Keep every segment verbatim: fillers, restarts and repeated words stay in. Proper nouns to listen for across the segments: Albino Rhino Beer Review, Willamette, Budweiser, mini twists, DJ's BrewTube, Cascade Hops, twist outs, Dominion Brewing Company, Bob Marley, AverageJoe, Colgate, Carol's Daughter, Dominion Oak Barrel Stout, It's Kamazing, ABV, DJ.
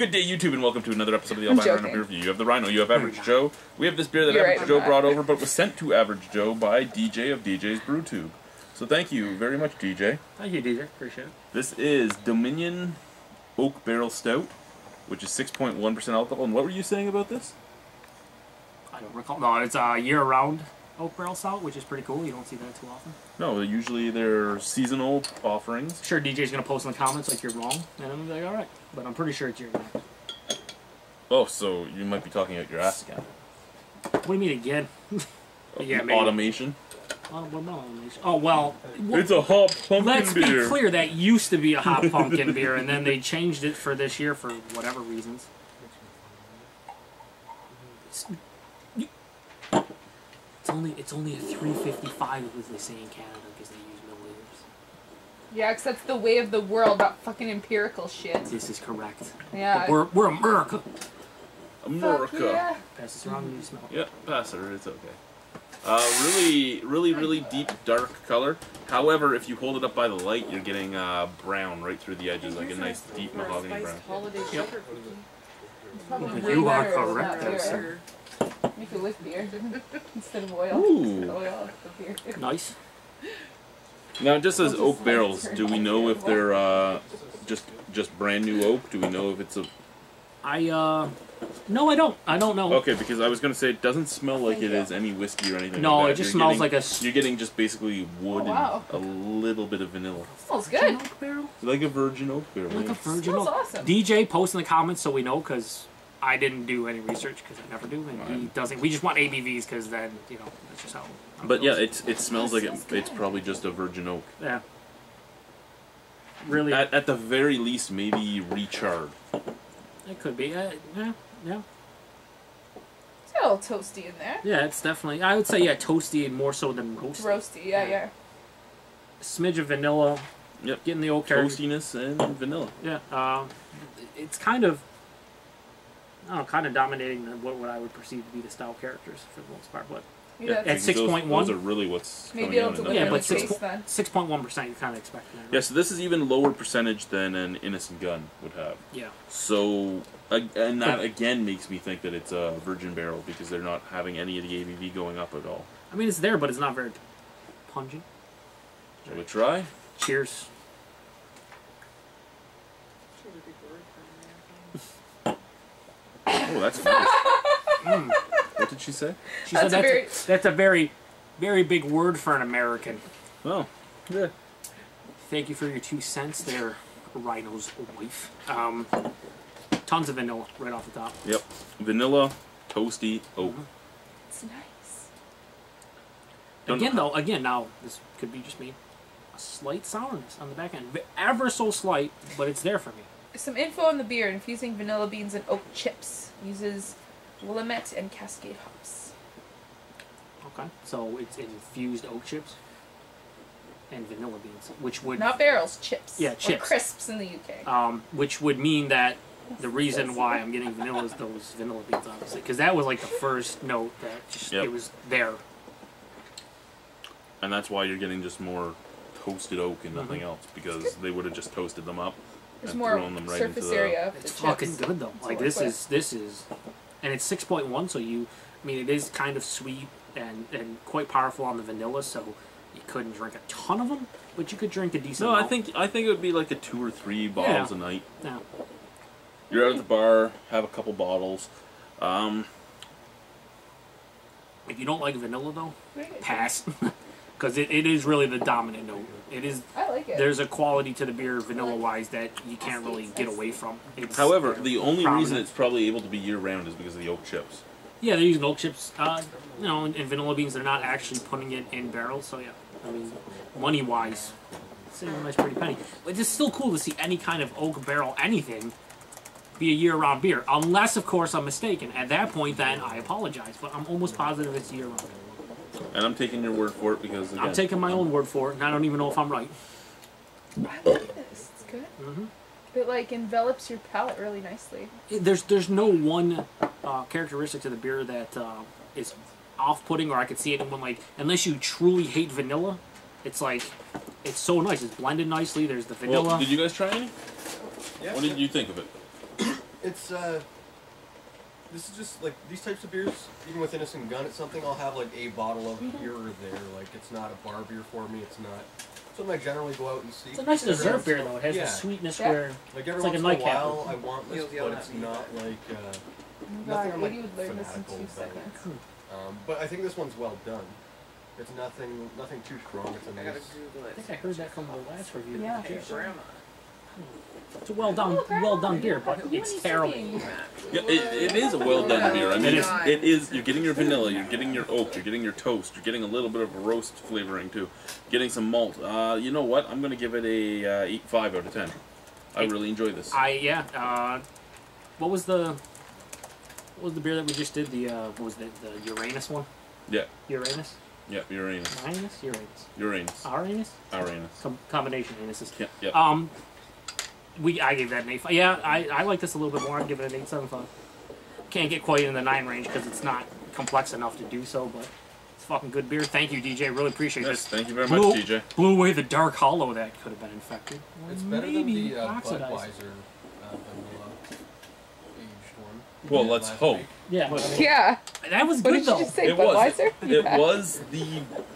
Good day, YouTube, and welcome to another episode of the Albino Rhino Beer Review. You have the Rhino, you have Average Joe. We have this beer that You're Average right, Joe brought over, but was sent to Average Joe by D J of D J's BrewTube. So thank you very much, D J. Thank you, D J. Appreciate it. This is Dominion Oak Barrel Stout, which is six point one percent alcohol. And what were you saying about this? I don't recall. No, it's a year-round oak barrel stout, which is pretty cool. You don't see that too often. No, usually they're seasonal offerings. Sure, D J's going to post in the comments like you're wrong, and I'm like, all right. But I'm pretty sure it's your name. Oh, so you might be talking out your ass again. What do you mean again? Yeah, maybe. Automation? Oh, well, not automation. Oh, well. It's a hop pumpkin let's beer. Let's be clear, that used to be a hop pumpkin beer, and then they changed it for this year for whatever reasons. It's, it's only it's only a three fifty-five is what they say in Canada, because they use milliliters. Yeah, because that's the way of the world, not fucking empirical shit. This is correct. Yeah. But we're, we're America. America. Yeah. Pass this around and you smell it. Yeah, pass it. It's okay. Uh, really, really, really deep, dark color. However, if you hold it up by the light, you're getting uh, brown right through the edges, like a nice deep mahogany brown. Yep. You are correct there, sir. Make it with beer instead of oil. Ooh. Oil, beer. Nice. Now, it just says oak barrels. Do we know if they're uh, just just brand new oak? Do we know if it's a? I uh, no, I don't. I don't know. Okay, because I was gonna say it doesn't smell like it is any whiskey or anything. No, like that. it just you're smells getting, like a. You're getting just basically wood oh, wow. and a little bit of vanilla. It smells good. Oak barrel? Like a virgin oak barrel. Like yeah. a virgin oak. Awesome. D J, post in the comments so we know, because I didn't do any research, because I never do, and right. he doesn't. We just want A B Vs, because then you know that's just how. I'm but yeah, it's it smells like it, it's probably just a virgin oak. Yeah. Really. At, at the very least, maybe recharred. It could be. Uh, yeah, yeah. It's got a little toasty in there. Yeah, it's definitely. I would say yeah, toasty and more so than roasty. Roasty, yeah, yeah. yeah. A smidge of vanilla. Yep. Getting the oak toastiness and vanilla. Yeah. Uh, it's kind of. I don't know, kind of dominating what what I would perceive to be the style characters for the most part, but yeah, at six point one, those are really what's maybe it'll deliver yeah, but six then. six point one percent you kind of expect that. Right? Yeah, so this is even lower percentage than an Innocent Gun would have. Yeah. So and that again makes me think that it's a virgin barrel, because they're not having any of the A B V going up at all. I mean, it's there, but it's not very pungent. Shall we try? Cheers. Oh, that's nice. Mm. What did she say? She that's said that's a, very... a, that's a very, very big word for an American. Oh, yeah. Thank you for your two cents there, Rhino's wife. Um, tons of vanilla right off the top. Yep. Vanilla, toasty, oak. It's nice. Don't again, know. though, again, now, this could be just me. A slight sourness on the back end. Ever so slight, but it's there for me. Some info on the beer: infusing vanilla beans and oak chips. Uses Willamette and Cascade Hops. Okay, so it's infused oak chips and vanilla beans, which would... Not barrels, chips. Yeah, chips. Or crisps in the U K. Um, which would mean that the reason why I'm getting vanilla is those vanilla beans, obviously. Because that was like the first note that just, yep. it was there. And that's why you're getting just more toasted oak and nothing mm-hmm. else, because they would have just toasted them up. There's more right surface area. It's fucking good though. Like this is this is, and it's six point one. So you, I mean, it is kind of sweet and and quite powerful on the vanilla. So you couldn't drink a ton of them, but you could drink a decent amount. No, I think I think it would be like a two or three bottles a night. Yeah. You're out at the bar, have a couple bottles. Um, if you don't like vanilla though, pass. Because it, it is really the dominant note. It is. I like it. There's a quality to the beer, vanilla-wise, that you can't really get away from. It's However, the only prominent. reason it's probably able to be year-round is because of the oak chips. Yeah, they're using oak chips. Uh, you know, and, and vanilla beans. They're not actually putting it in barrels. So yeah, I mean, money-wise, it's a nice, pretty penny. But it's still cool to see any kind of oak barrel anything be a year-round beer, unless, of course, I'm mistaken. At that point, then I apologize. But I'm almost positive it's year-round. And I'm taking your word for it, because again, I'm taking my own word for it, and I don't even know if I'm right. I like this. It's good. Mm-hmm. It like envelops your palate really nicely. It, there's there's no one uh, characteristic to the beer that uh, is off-putting, or I could see it in one like unless you truly hate vanilla. It's like it's so nice. It's blended nicely. There's the vanilla. Well, did you guys try any? Yeah. What did you think of it? it's uh, this is just like these types of beers. Even with Innocent Gun, it's something I'll have like a bottle of here or there. Like it's not a bar beer for me. It's not something I generally go out and see. It's a nice dessert beer though. It has yeah. the sweetness yeah. where like every it's once like a in a while I want this, but it's not like uh, nothing. I'm like fanatical about it. Um, but I think this one's well done. It's nothing, nothing too strong. It's a nice. I, gotta Google it. I think I heard that from the last review. Yeah. Hey, grandma. It's a well done, well done beer, but it's terrible. Yeah, it, it is a well done beer. I mean, it's, it is. You're getting your vanilla, you're getting your oak, you're getting your toast, you're getting a little bit of roast flavoring too, getting some malt. Uh, you know what? I'm gonna give it a uh, eight five out of ten. I really enjoy this. I yeah. Uh, what was the, what was the beer that we just did? The uh, what was that? The Uranus one. Yeah. Uranus. Yeah, Uranus. Uranus. Uranus. Uranus. Uranus. Uranus. Com combination anuses. Yeah. Yeah. Um. We, I gave that an eight five. Yeah, I, I like this a little bit more. I'd give it an eight seven five. Can't get quite in the nine range because it's not complex enough to do so, but it's fucking good beer. Thank you, D J. Really appreciate yes, this. Thank you very blew, much, D J. Blew away the dark hollow that could have been infected. Well, it's better than the uh, Budweiser uh, aged one. Well, yeah, let's hope. Week. Yeah. Yeah. That was what good, though. Say, it Budweiser? was. It yeah. was the...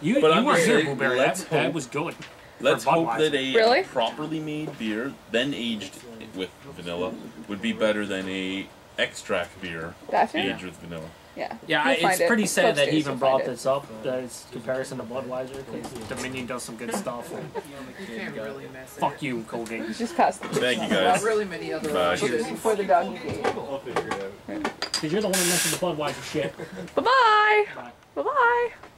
You, but you I'm were here, Blueberry. That, that was good. Let's hope that a really? properly made beer, then aged with vanilla, would be better than a extract beer gotcha. aged yeah. with vanilla. Yeah, yeah. You'll it's pretty it. sad that he even brought it. this up. That it's comparison to Budweiser, because Dominion does some good stuff. And you can't really mess it. Fuck you, Colgate. Just pass the Thank you guys. Not really many other Bye. Cheers. Before the doggy game. Because you're the one who mentioned the Budweiser shit. Bye bye. Bye bye.